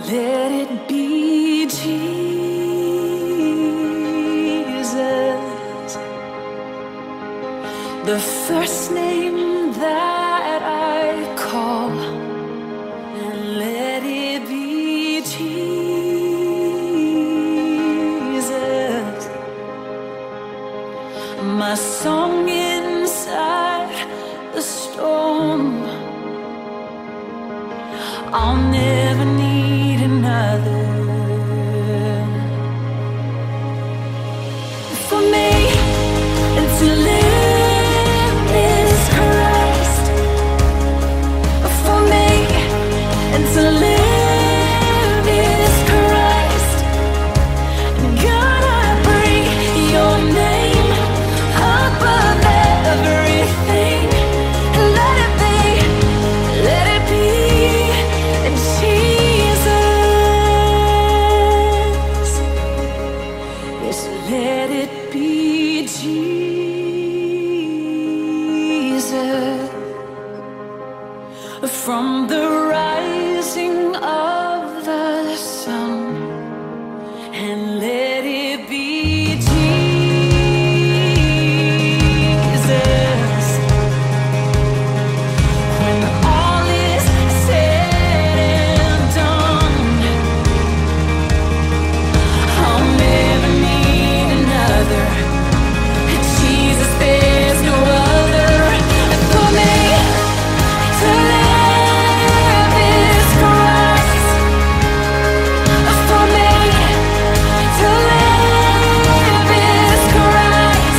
Let it be Jesus, the first name that I call. And let it be Jesus, my song inside the storm. I'll never need another. For me, and to live is Christ. For me, and to live is Christ. God, I bring your name above everything. Let it be, let it be. Let it be Jesus, from the rising of the sun, and let it be Jesus, when all is said and done, I'll never need Jesus, there's no other. For me, to live is Christ. For me, to live is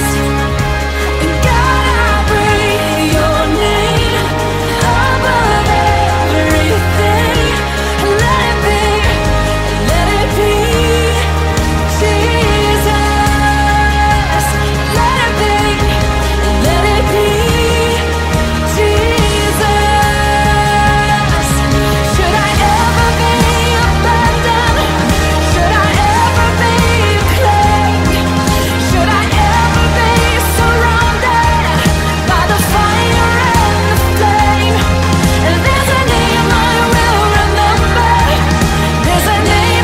Christ. And God, I breathe your name above everything. Let it be Jesus. Let it be Jesus. Should I ever be abandoned? Should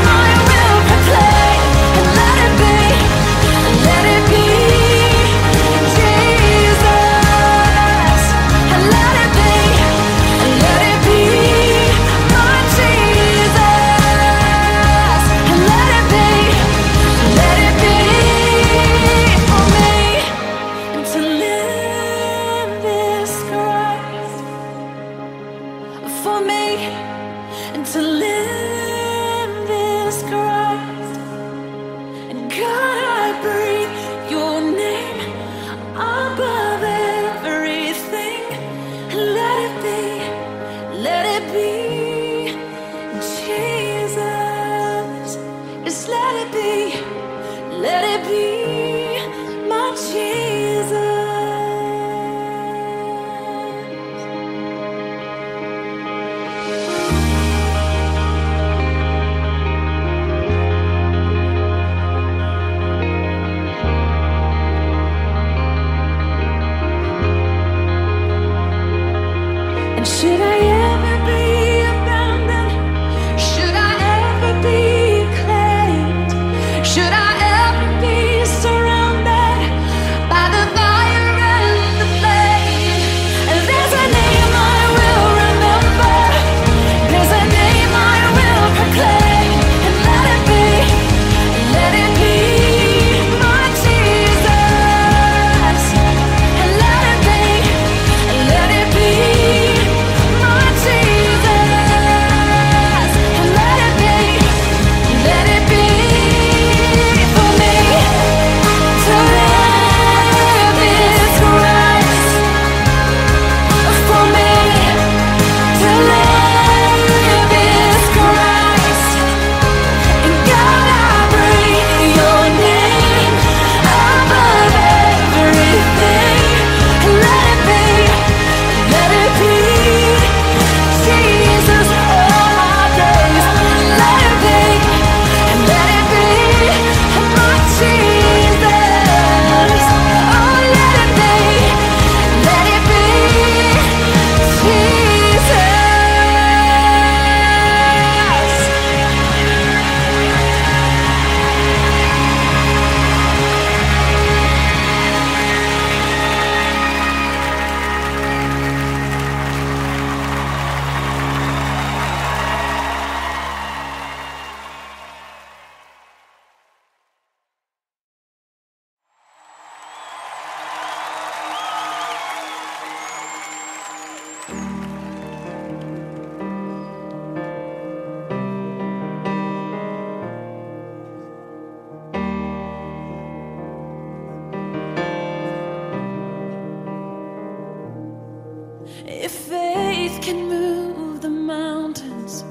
I ever be plagued? Should I ever be surrounded by the fire and the flame? And there's a name I will remember. There's a name I will proclaim. And let it be, let it be Jesus. And let it be my Jesus. And let it be for me. And to live is Christ. For me, and to live is Christ. And God, I breathe your name above everything. Let it be, Jesus. Yes, let it be, my Jesus. And should I ever be abandoned? Should I ever be claimed? Should I ever be surrounded by the fire and the flame? And there's a name I will remember. There's a name I will proclaim. And let it be, my Jesus. And let it be faith can move the mountains.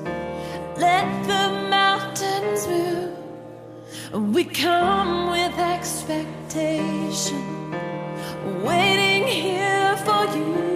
Let the mountains move. We come with expectation, waiting here for you.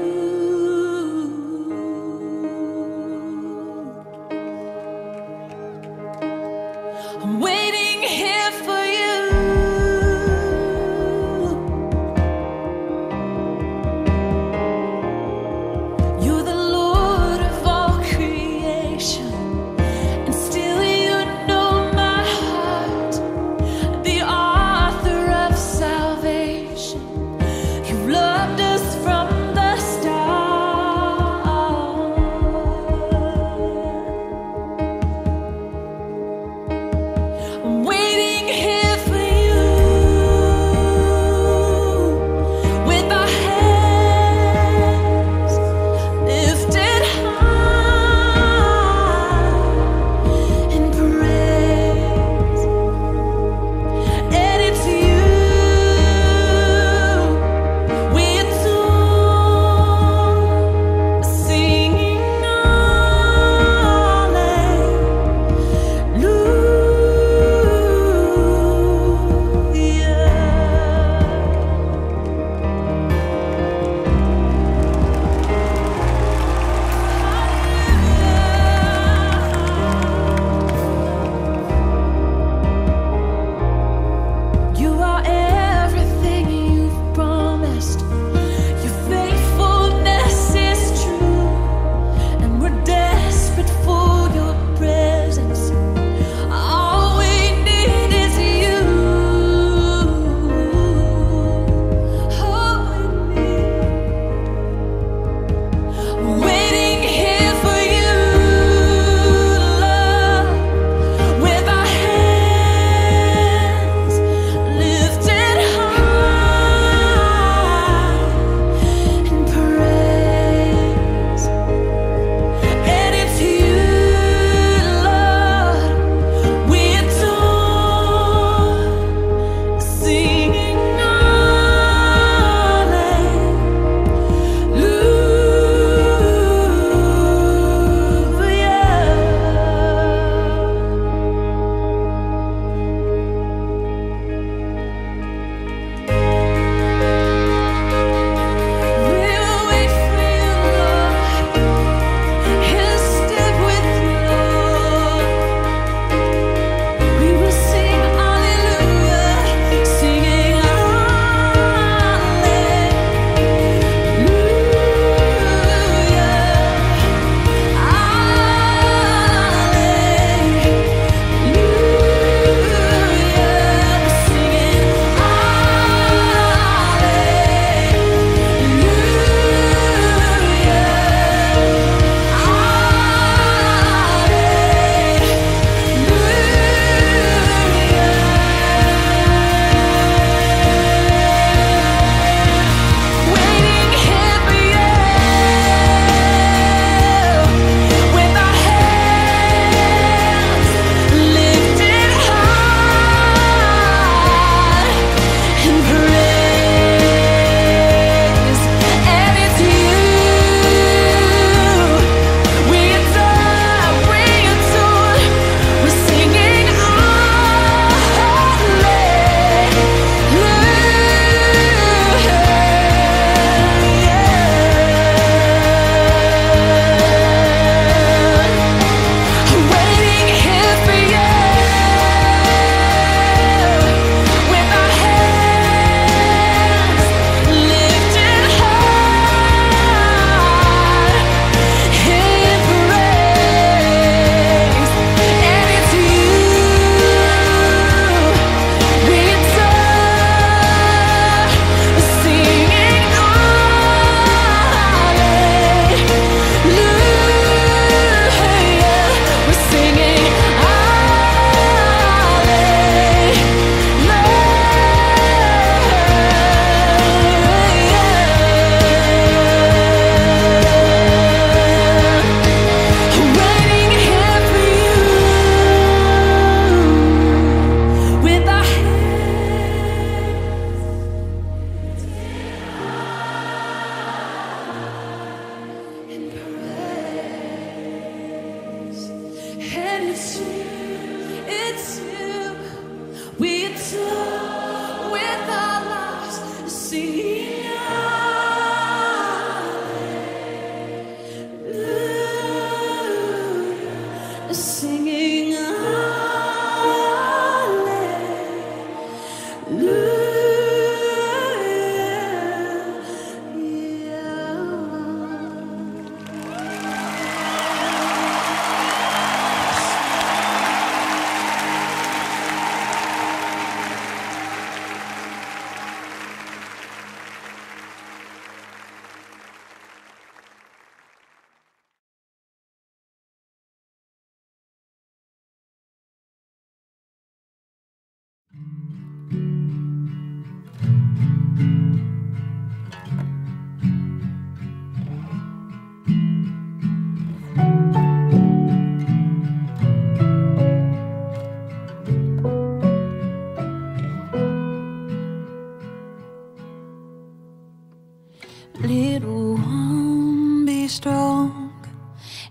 Little one, be strong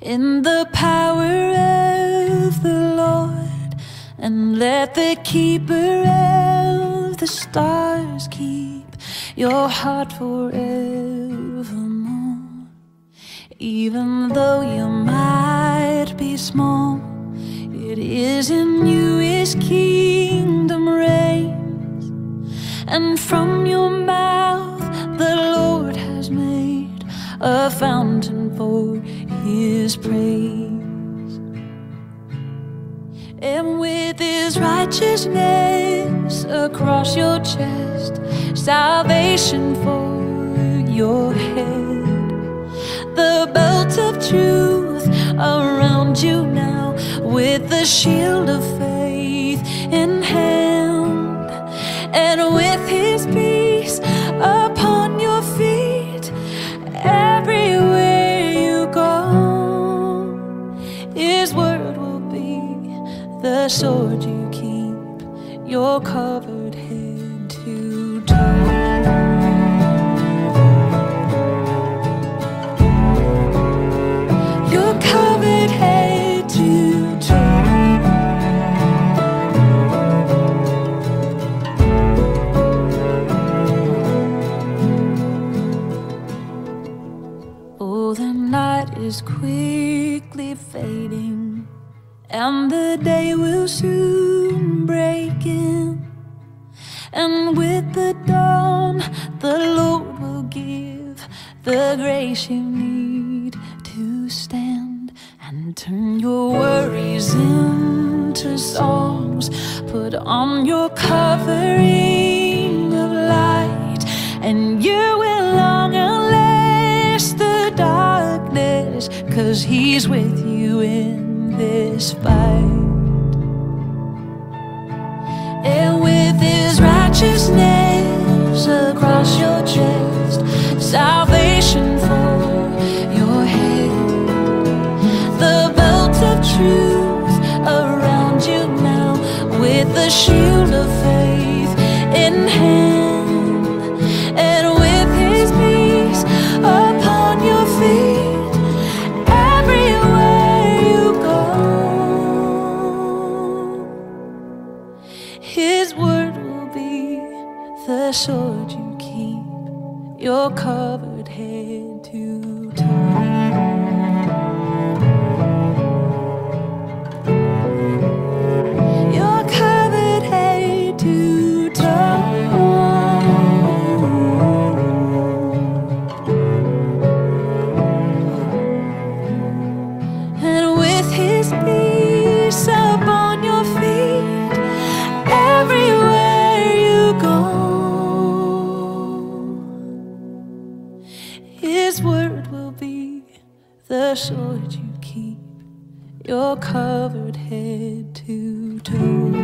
in the power of the Lord, and let the keeper of the stars keep your heart forevermore. Even though you might be small, it is in you His kingdom reigns, and from your mouth a fountain for His praise. And with His righteousness across your chest, salvation for your head, the belt of truth around you now, with the shield of faith in hand, and with His peace upon your feet. Everywhere you go, His word will be the sword you keep, your covered head to toe. The night is quickly fading, and the day will soon break in, and with the dawn the Lord will give the grace you need to stand, and turn your worries into songs. Put on your covering of light, and you will long darkness, 'cause He's with you in this fight. And with His righteousness across your chest, salvation for your head, the belt of truth around you now, with the shield of faith in hand, and with His peace upon your feet. Everywhere you go, His word will be the sword you keep, your covered head to toe. Your covered head to toe. His peace upon your feet. Everywhere you go, His word will be the sword you keep, your covered head to toe.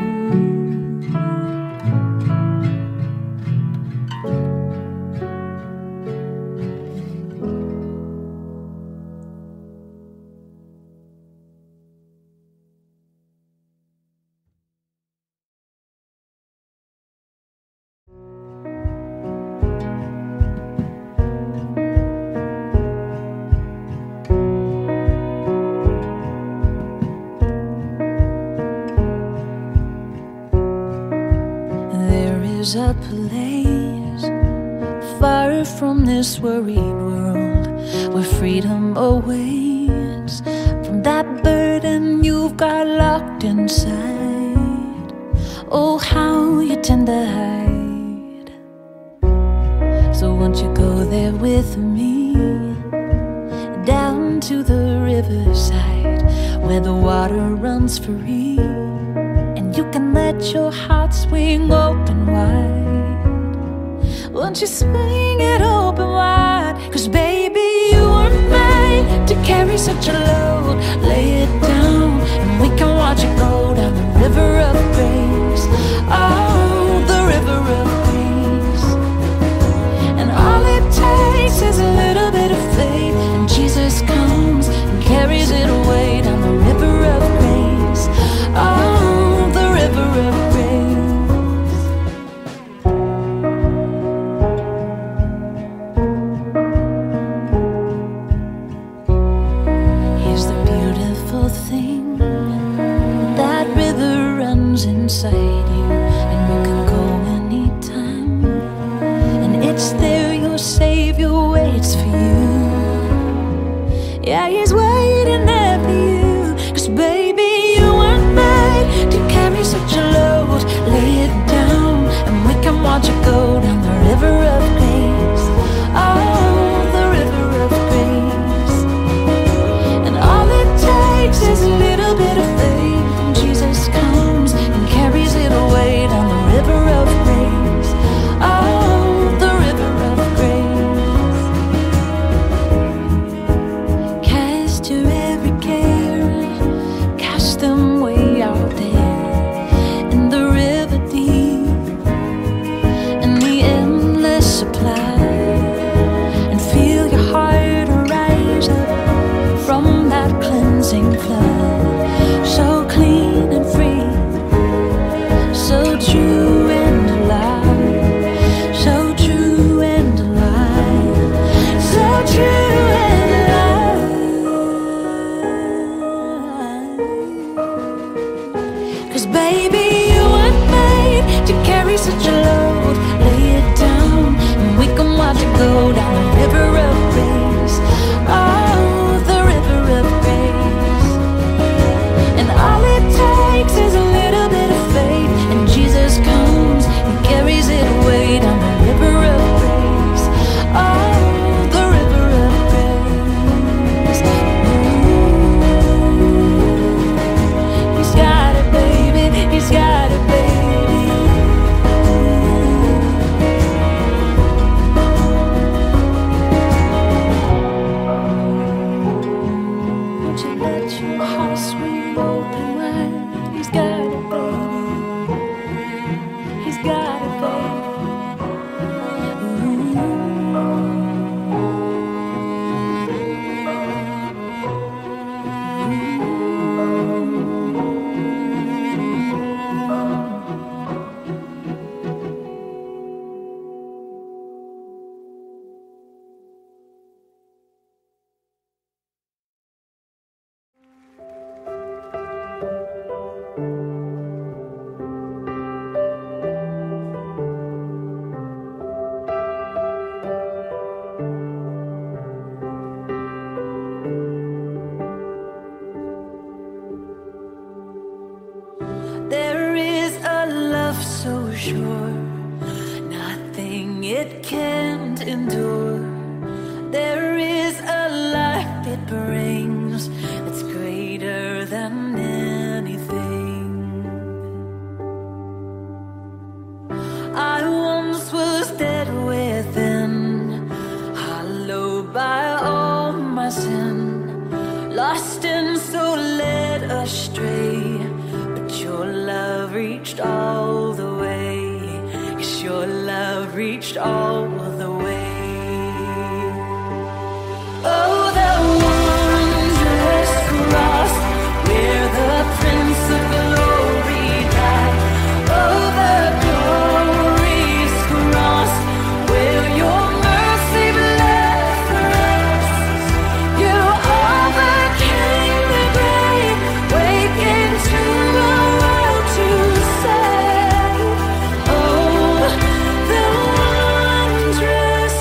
There's a place far from this worried world, where freedom awaits from that burden you've got locked inside. Oh, how you tend to hide. So won't you go there with me, down to the riverside, where the water runs free, and you can let your heart swing open wide. Won't you swing it open wide? 'Cause baby, you are made to carry such a load. Lay it down and we can watch it go down the river of grace. Oh, inside you, and you can go anytime, and it's there, your Savior waits for you. Yeah, He's waiting there for you, 'cause baby, you weren't made to carry such a load. Lay it down and we can watch it go down the river of grace. Oh, the river of grace. And all it takes is a little bit of faith. So clean and free, so true and alive, so true and alive, so true and alive. 'Cause baby, you weren't made to carry such a load. Lay it down and we can watch it go down the river of grace. Oh, sure, nothing it can't endure. There is a life it brings that's greater than anything. I once was dead within, hollowed by all my sin, lost and so led astray, but your love reached all the way. Your love reached all the way. Oh, the wondrous cross where the Prince of Glory died. Oh, the glorious cross where your mercy bled for us. You overcame the grave, waking to a world to save. The wondrous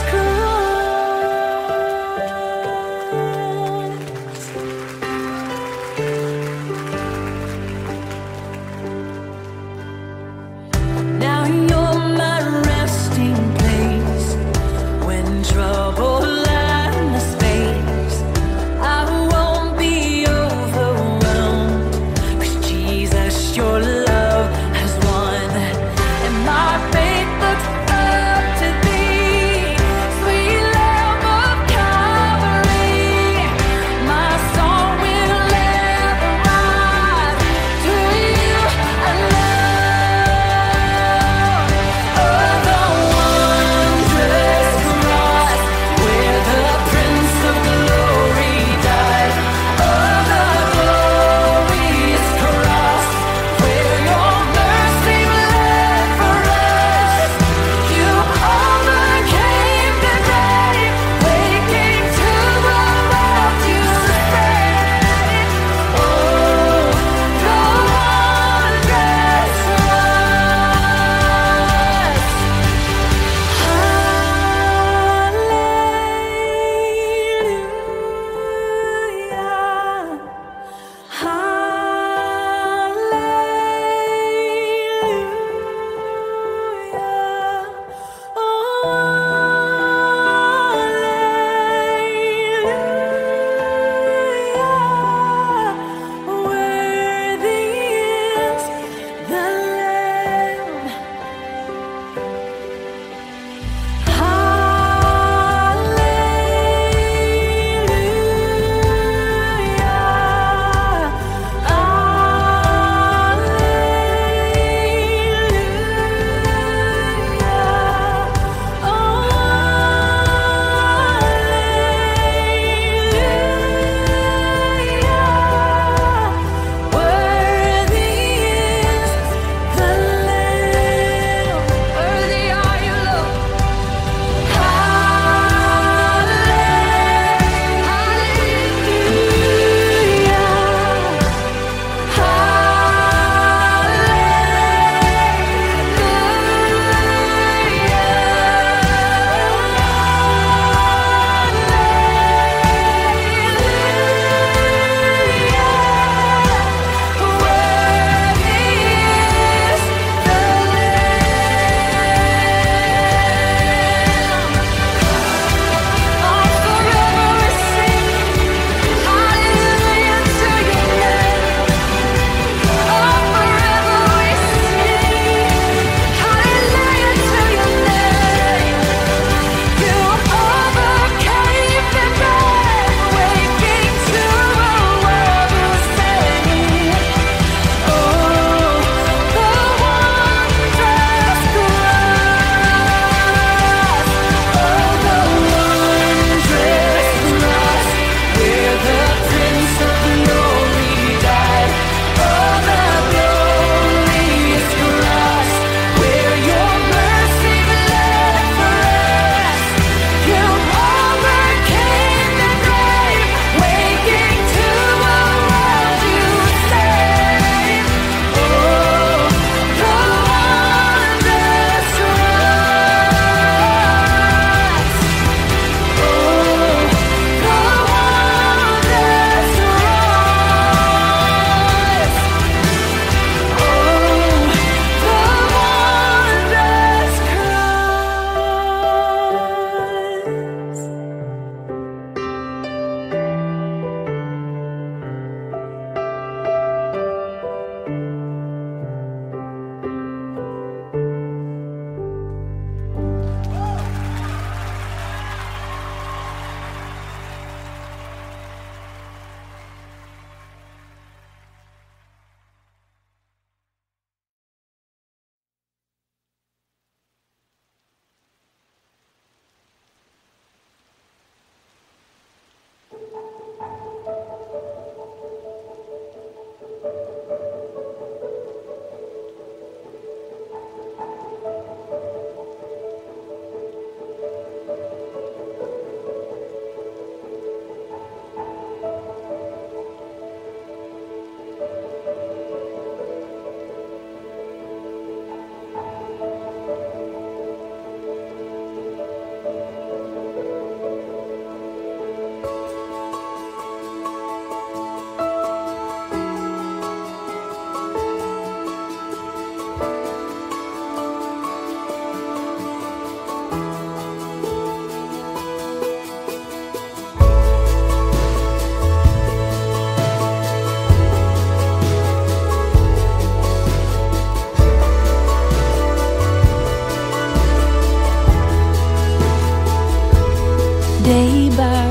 Day by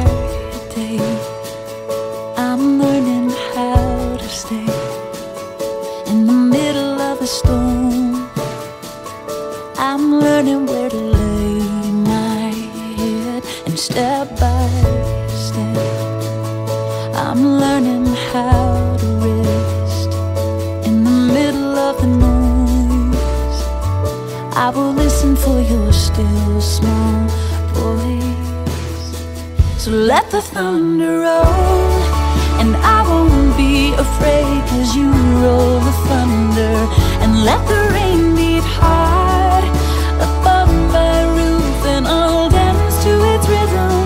day, I'm learning how to stay in the middle of a storm. I'm learning where to lay my head, and step by step, I'm learning how to rest in the middle of the noise. I will listen for your still small voice. So let the thunder roll, and I won't be afraid, 'cause you roll the thunder. And let the rain beat hard above my roof, and I'll dance to its rhythm.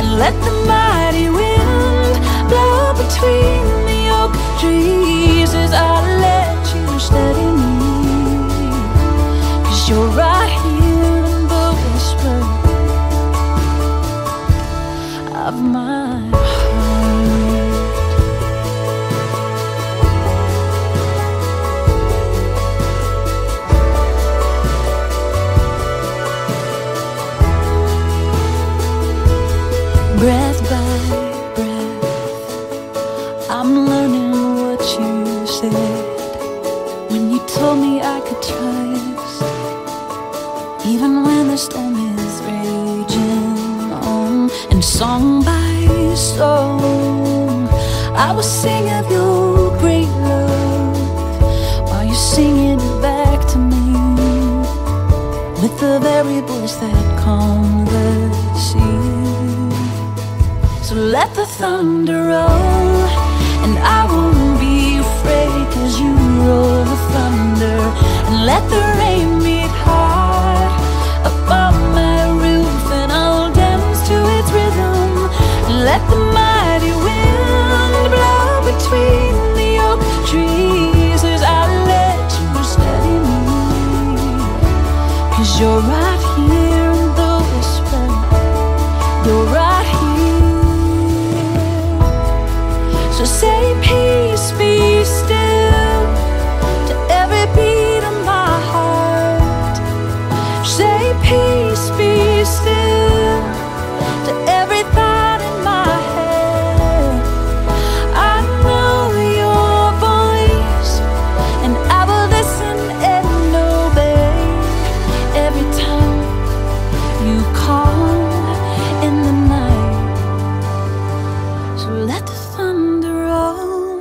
And let the mighty wind blow between the oak trees as I let you steady me, 'cause you're right here in the whisper of my heart. Breath by breath, I'm learning what you said when you told me I could trust, even when the storm is raging on. And song by song, I will sing of your great love, while you're singing it back to me, with the very voice that calmed the sea. So let the thunder roll, and I won't be afraid, 'cause you roll the thunder. And let the rain beat hard above my roof, and I'll dance to its rhythm. Let the mighty wind blow between the oak trees as I let you steady me, 'cause you're right here in the whisper. You're right here. So say peace, be still, to every beat of my heart. Say peace, be still, to every thought in my head. I know your voice, and I will listen and obey every time you call in the night. So let the thunder roll,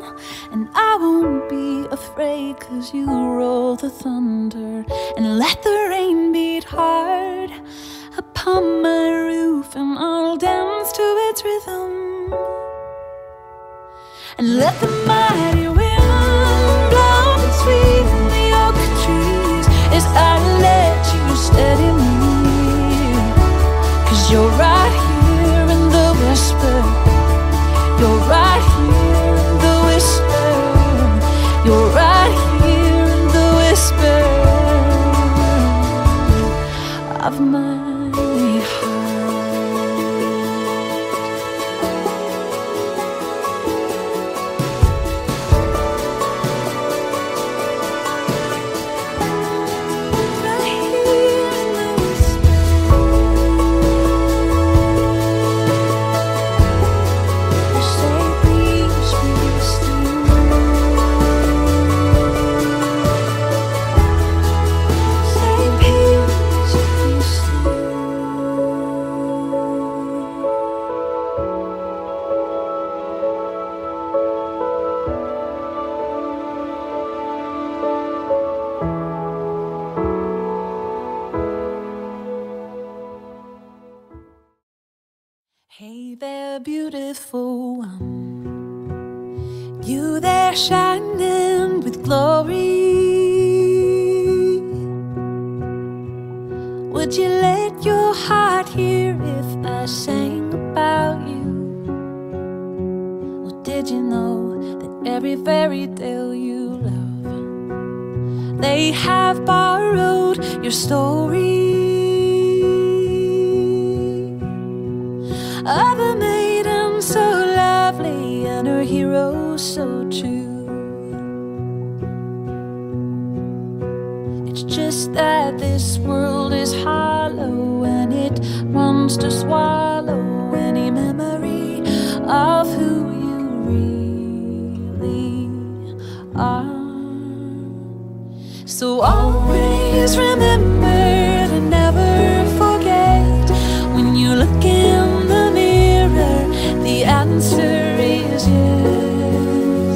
and I won't be afraid, 'cause you roll the thunder. And let the rain beat hard upon my roof, and I'll dance to its rhythm. And let the mighty wind blow between the oak trees as I let you steady me, 'cause you're right here in the whisper. You're right here in the whisper. You're right here in the whisper of my heart. Hey there, beautiful one, you there shining with glory. Would you let your heart hear if I sang about you? Or did you know that every fairy tale you love, they have borrowed your story? Of a maiden so lovely and her hero so true. It's just that this world is hollow and it wants to swallow any memory of who you really are. So always remember to never forget, when you look in the mirror, the answer is yes.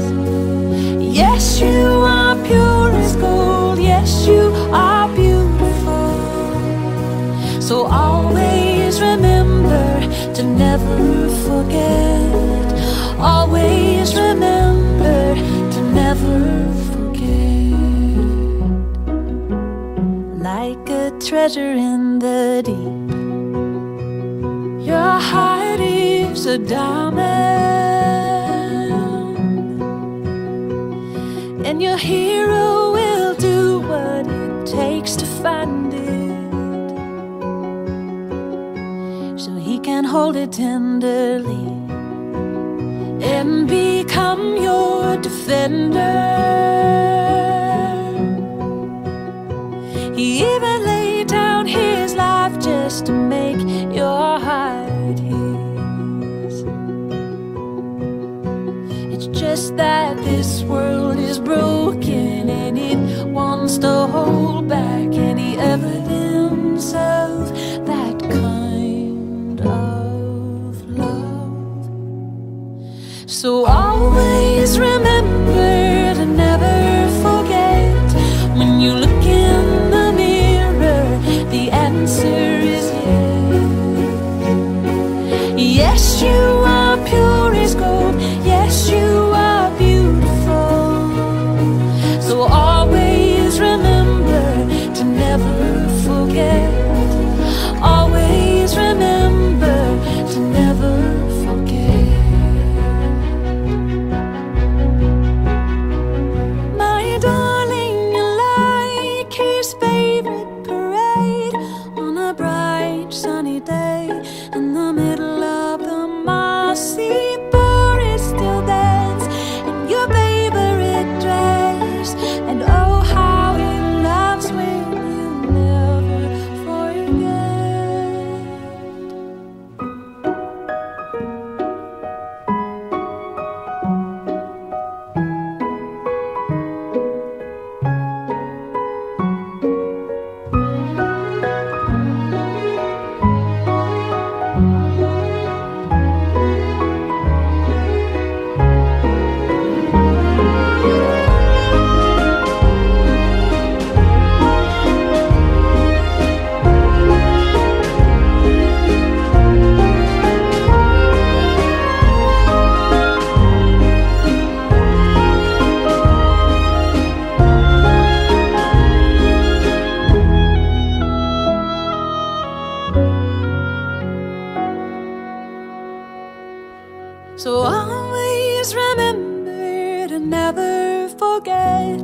Yes, you are pure as gold. Yes, you are beautiful. So always remember to never forget. Always remember to never forget. Like a treasure in the deep, your heart is a diamond, and your hero will do what it takes to find it, so he can hold it tenderly and become your defender. He even laid down his life just to make your heart his. It's just that this world is broken and it wants to hold back any evidence of that kind of love. So always remember to never forget, when you look in the mirror, the answer is yes. Yes, you are pure as gold. Yes, you are beautiful. So always remember to never forget. Always remember to never forget. My darling, you're like his favorite parade on a bright sunny day. In the middle of the mossy forest still dance in your favorite dress. And oh, how he loves when you never forget. So always remember to never forget,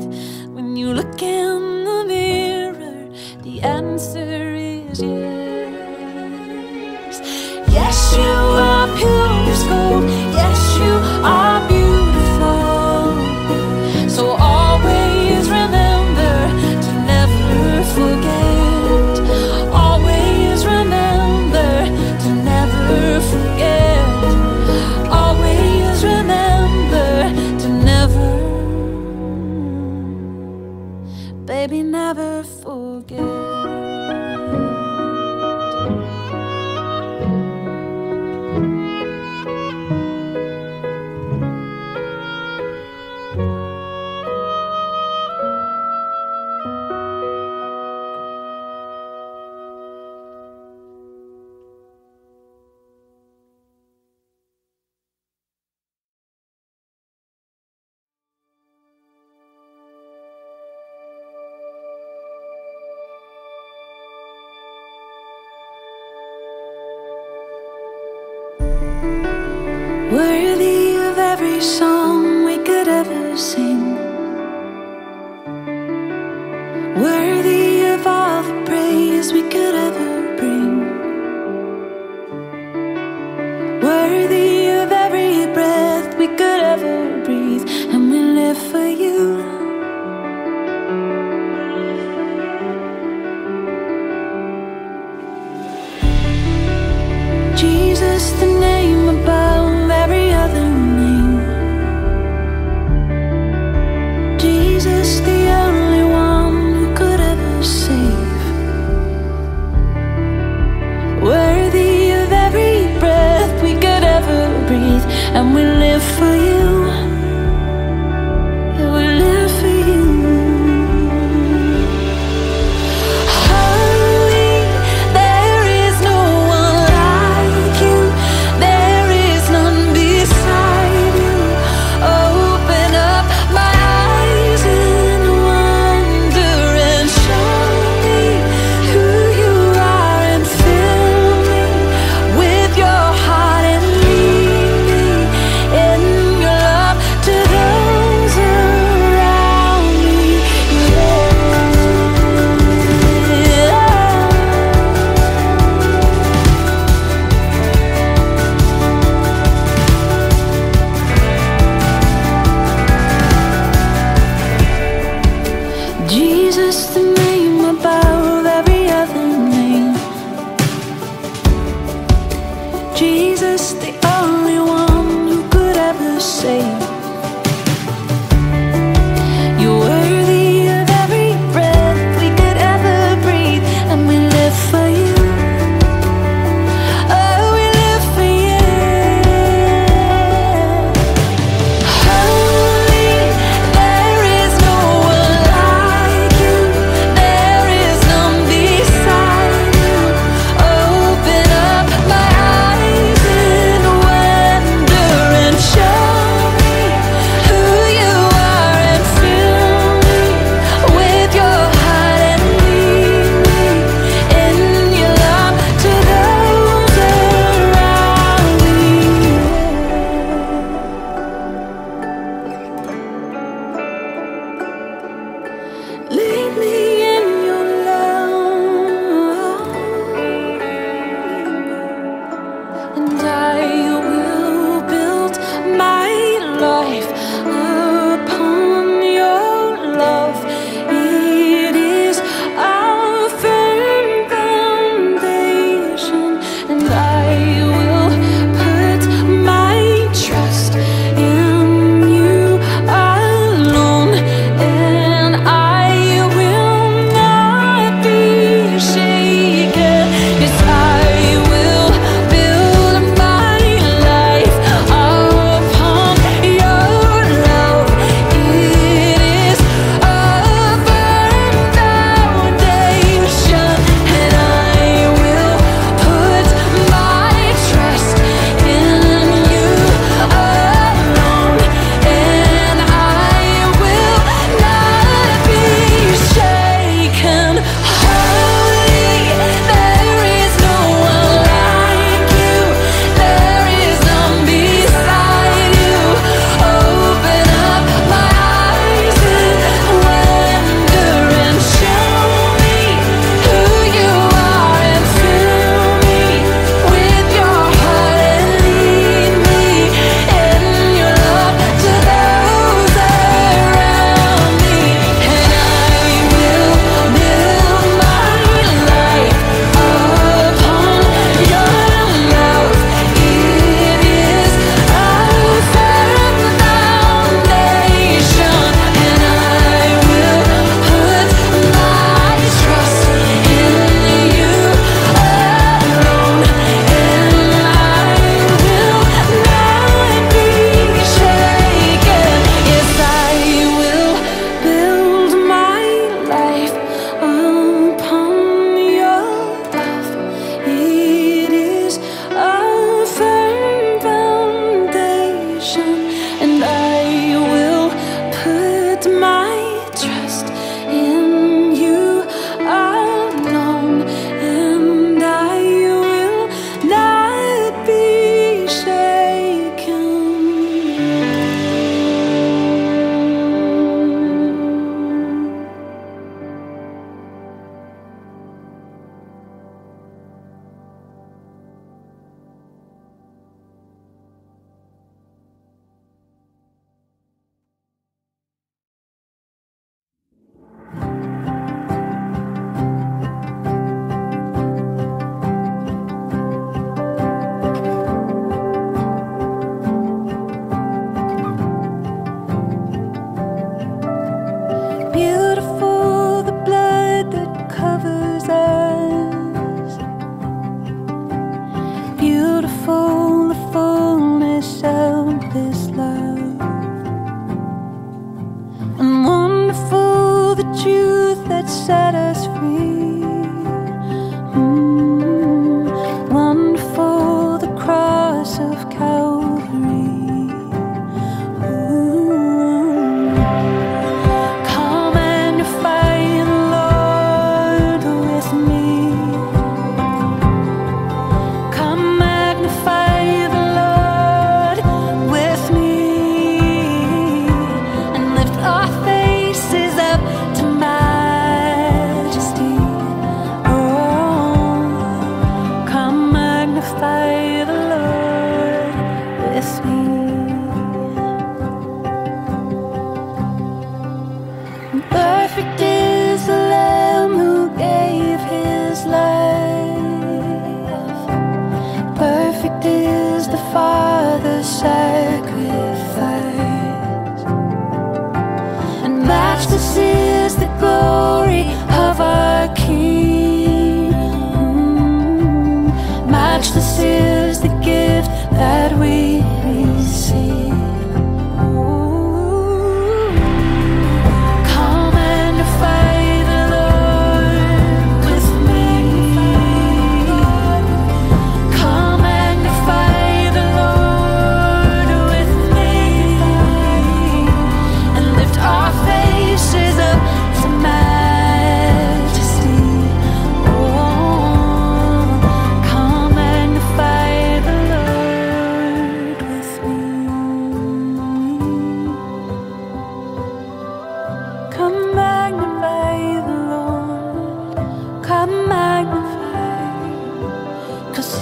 when you look in the mirror, the answer is yes. Yes, you are pure as gold. Yes, you are beautiful. So always remember to never forget. Always remember to never forget. Baby, never forget. Worthy of every song we could ever sing, worthy of all the praise we could ever bring, worthy of every breath we could ever breathe, and we live for you. Jesus, just a name above every other name. Jesus, the only one who could ever save, worthy of every breath we could ever breathe. And we live for you, we live for you. Jesus, the name above every other name. Jesus, the only one who could ever save. You're worthy of every breath we could ever breathe, and we live for you.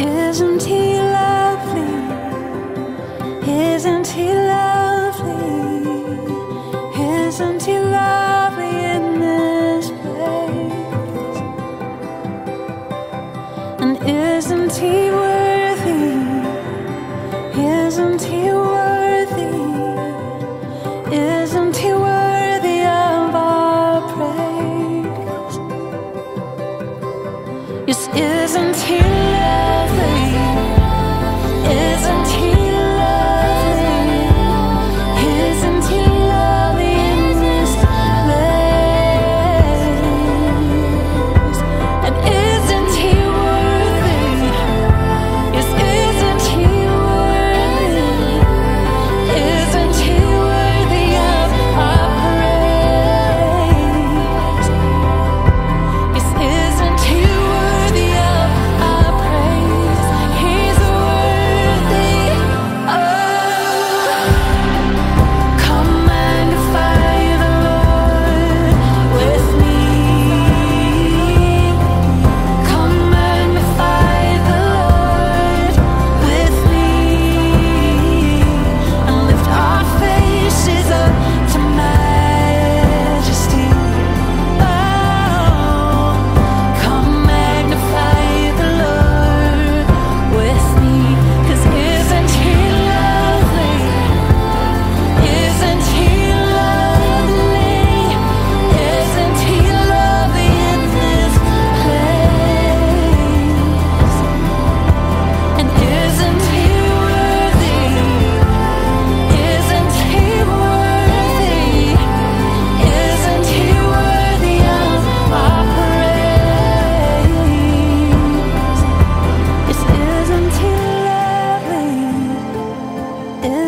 Isn't he lovely? Isn't he lovely? Isn't he lovely in this place? And isn't he worthy? Isn't he worthy? Isn't he worthy? Yes, isn't he lovely? Isn't he lovely? Isn't he lovely in this place? And isn't he worthy? Yes, isn't he worthy? Isn't he worthy of our praise? Yes, isn't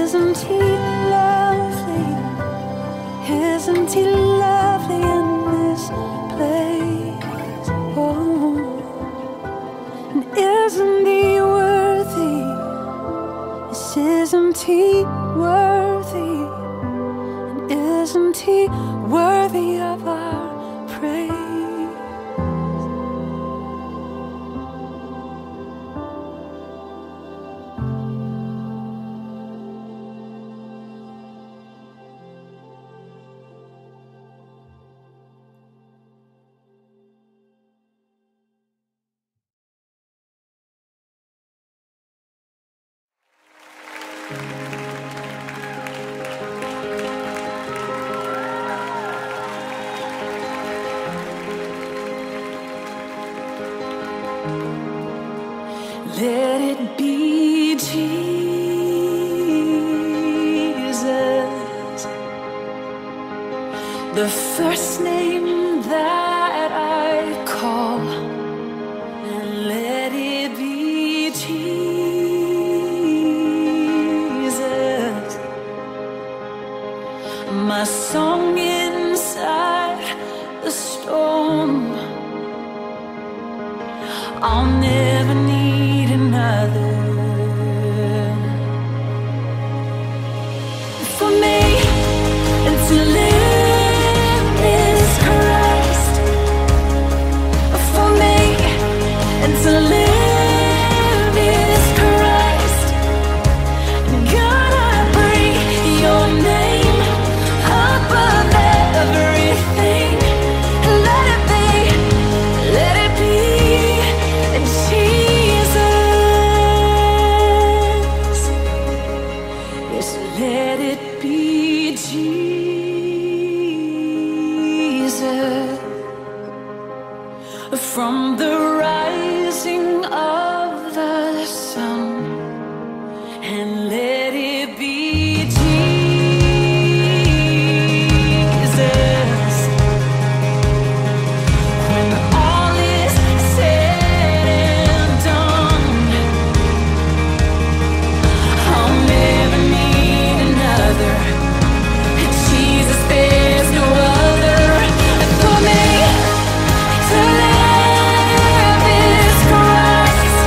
he worthy? Isn't he lovely? Isn't he lovely in this place? Oh, and isn't he worthy? Yes, isn't he worthy? And isn't he worthy of our praise? Let it be Jesus, the first name that I call, and let it be Jesus, my song inside the storm. I'll never need another. For me, and to live is Christ. For me, and to live is Christ. God, I bring your name above everything. Let it be, let it be. Let it be Jesus, from the rising of the sun, and let it be Jesus, when all is said and done, I'll never need Jesus, there's no other. For me, to live is Christ.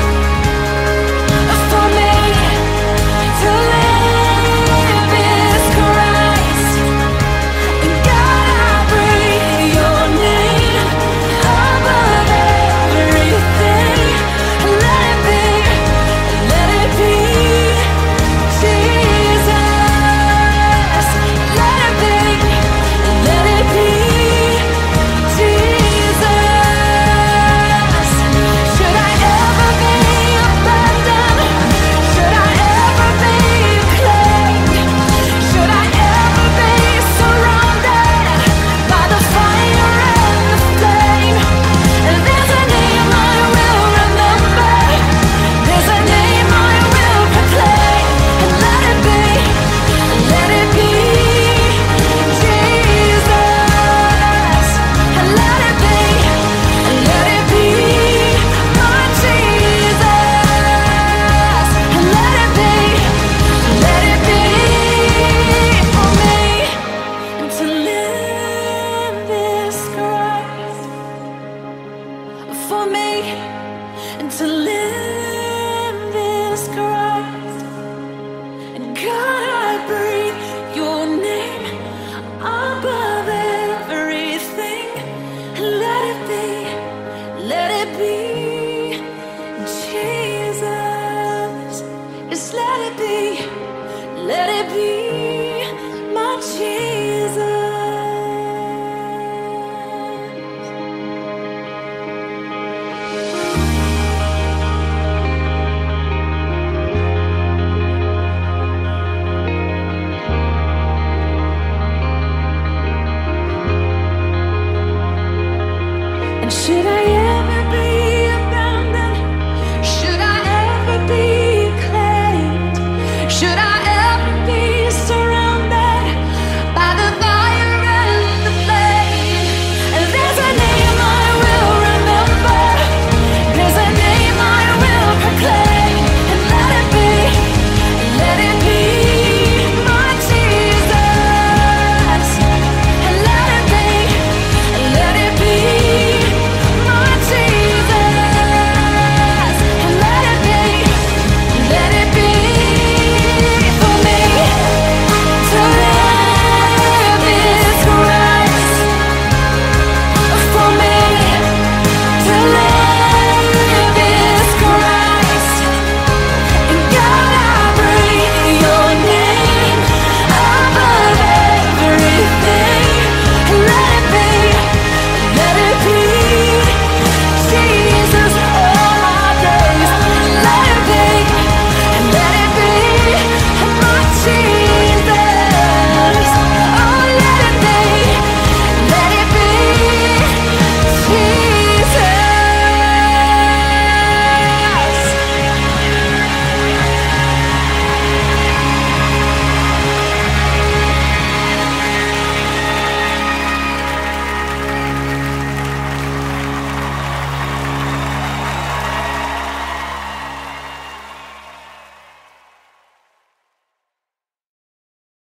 for me and to live is Christ. And God, I breathe your name above everything. Let it be, let it be, Jesus. Just let it be, let it be, my Jesus. Should I